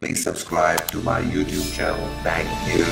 Please subscribe to my YouTube channel. Thank you.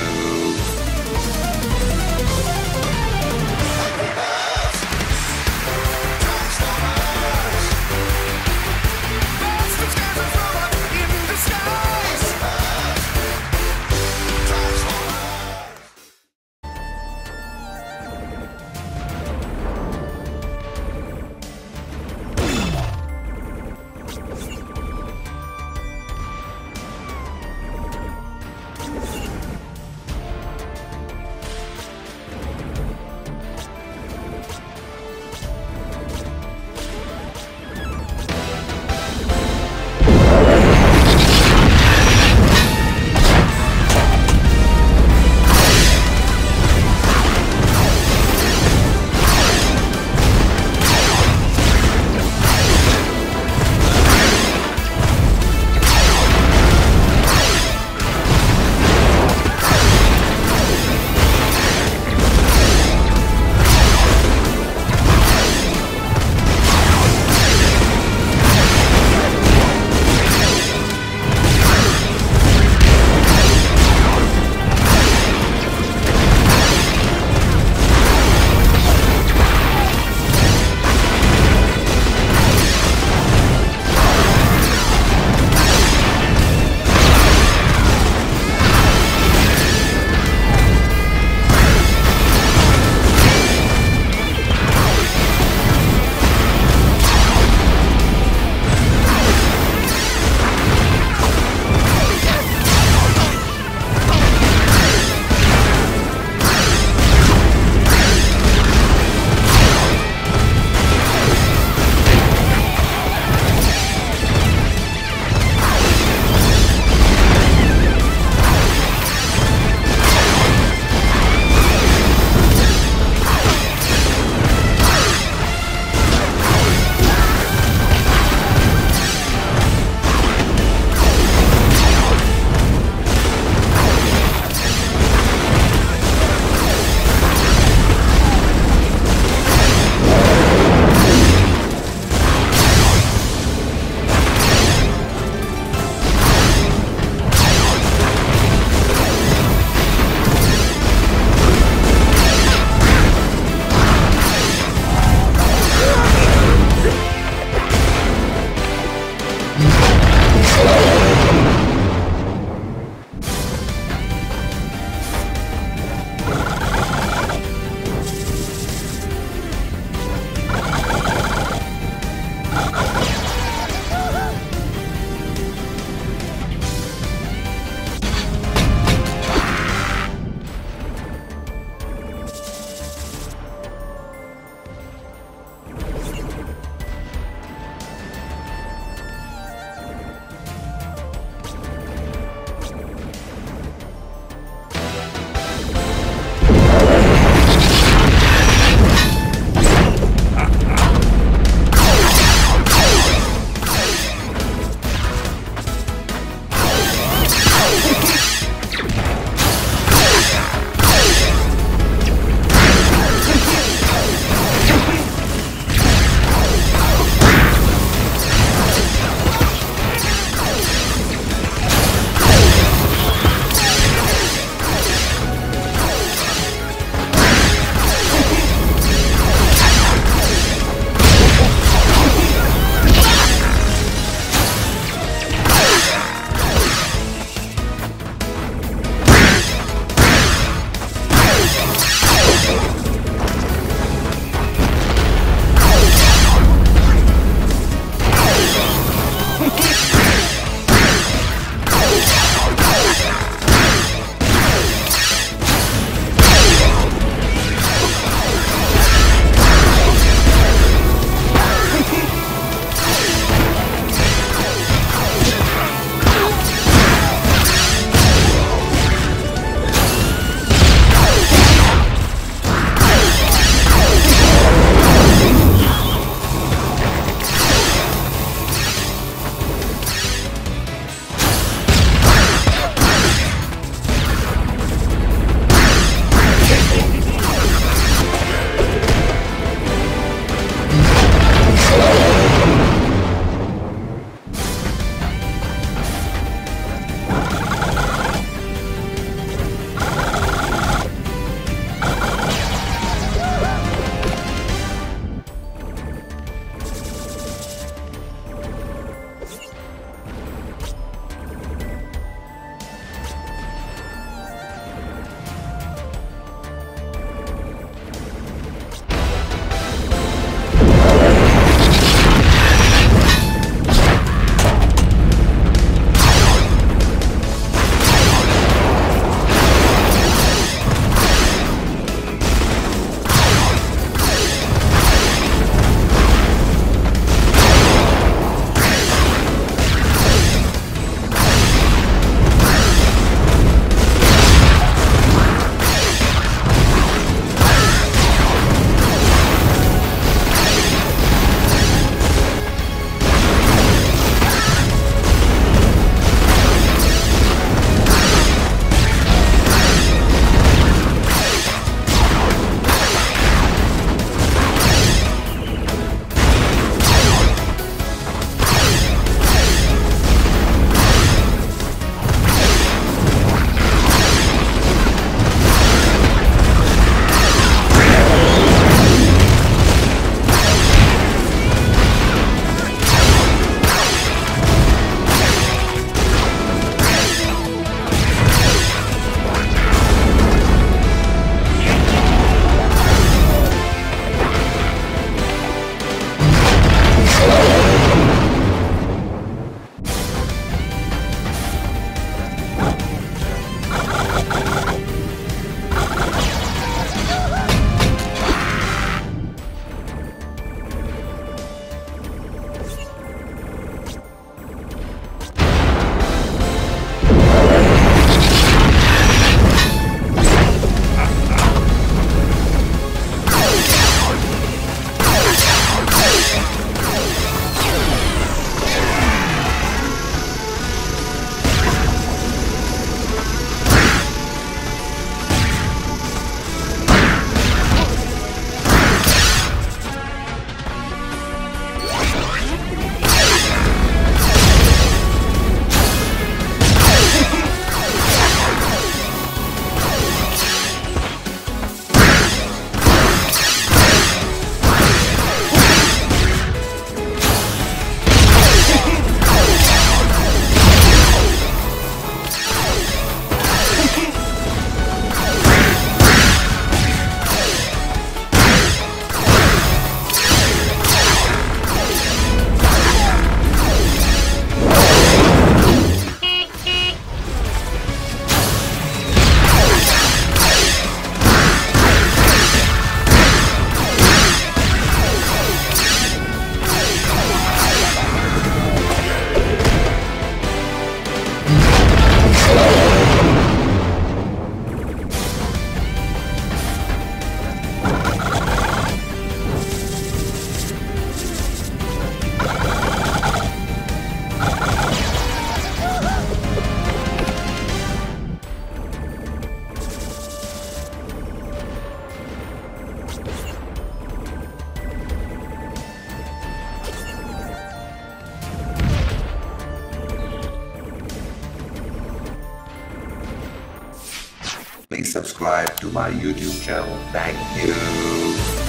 Please subscribe to my YouTube channel. Thank you.